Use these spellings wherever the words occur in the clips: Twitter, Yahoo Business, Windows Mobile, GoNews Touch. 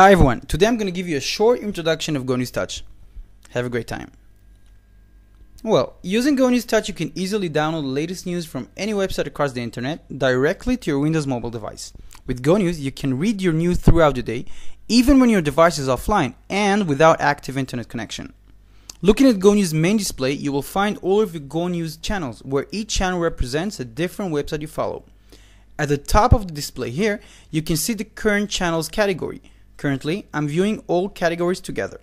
Hi everyone, today I'm going to give you a short introduction of GoNews Touch. Have a great time. Well, using GoNews Touch you can easily download the latest news from any website across the internet directly to your Windows Mobile device. With GoNews you can read your news throughout the day, even when your device is offline and without active internet connection. Looking at GoNews main display, you will find all of your GoNews channels, where each channel represents a different website you follow. At the top of the display here, you can see the current channels category. Currently, I'm viewing all categories together.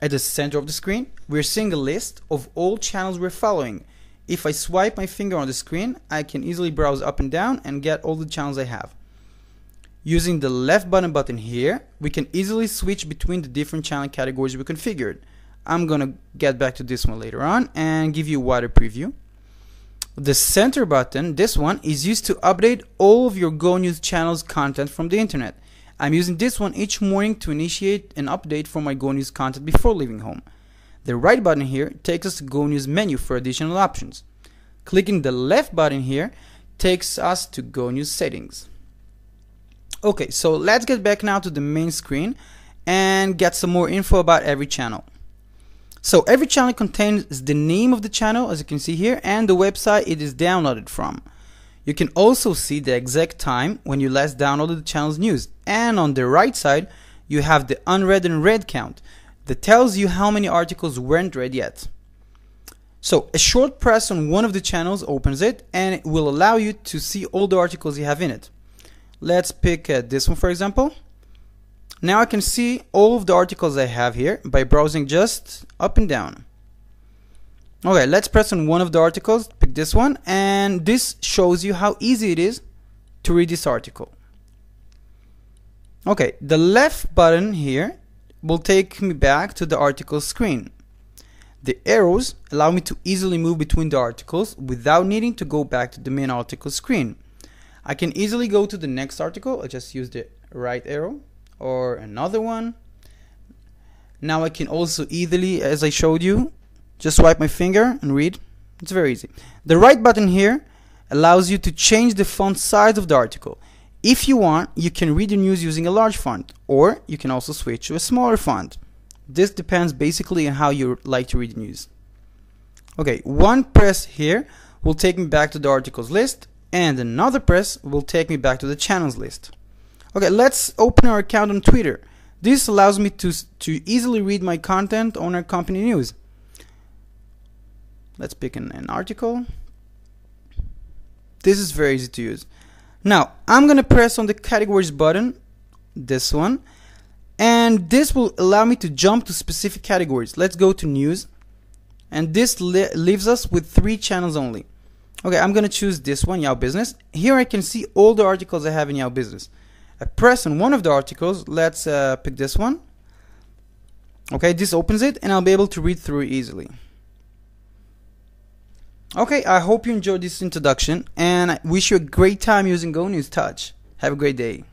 At the center of the screen, we're seeing a list of all channels we're following. If I swipe my finger on the screen, I can easily browse up and down and get all the channels I have. Using the left button here, we can easily switch between the different channel categories we configured. I'm gonna get back to this one later on and give you a wider preview. The center button, this one, is used to update all of your GoNews channels content from the internet. I'm using this one each morning to initiate an update for my GoNews content before leaving home. The right button here takes us to GoNews menu for additional options. Clicking the left button here takes us to GoNews settings. Okay, so let's get back now to the main screen and get some more info about every channel. So every channel contains the name of the channel, as you can see here, and the website it is downloaded from. You can also see the exact time when you last downloaded the channel's news, and on the right side you have the unread and read count that tells you how many articles weren't read yet. So a short press on one of the channels opens it and it will allow you to see all the articles you have in it. Let's pick this one for example. Now I can see all of the articles I have here by browsing just up and down. Okay, let's press on one of the articles, pick this one, and this shows you how easy it is to read this article. Okay, the left button here will take me back to the article screen. The arrows allow me to easily move between the articles without needing to go back to the main article screen. I can easily go to the next article, I just use the right arrow, or another one. Now I can also easily, as I showed you, just swipe my finger and read. It's very easy. The right button here allows you to change the font size of the article. If you want, you can read the news using a large font, or you can also switch to a smaller font. This depends basically on how you like to read the news. Okay, one press here will take me back to the articles list, and another press will take me back to the channels list. Okay, let's open our account on Twitter. This allows me to easily read my content on our company news. Let's pick an article. This is very easy to use. Now I'm gonna press on the categories button, this one, and this will allow me to jump to specific categories. Let's go to news, and this leaves us with 3 channels only. Okay, I'm gonna choose this one, Yahoo Business. Here I can see all the articles I have in Yahoo Business. I press on one of the articles. Let's pick this one. Okay, this opens it and I'll be able to read through easily. Okay, I hope you enjoyed this introduction and I wish you a great time using GoNews Touch. Have a great day.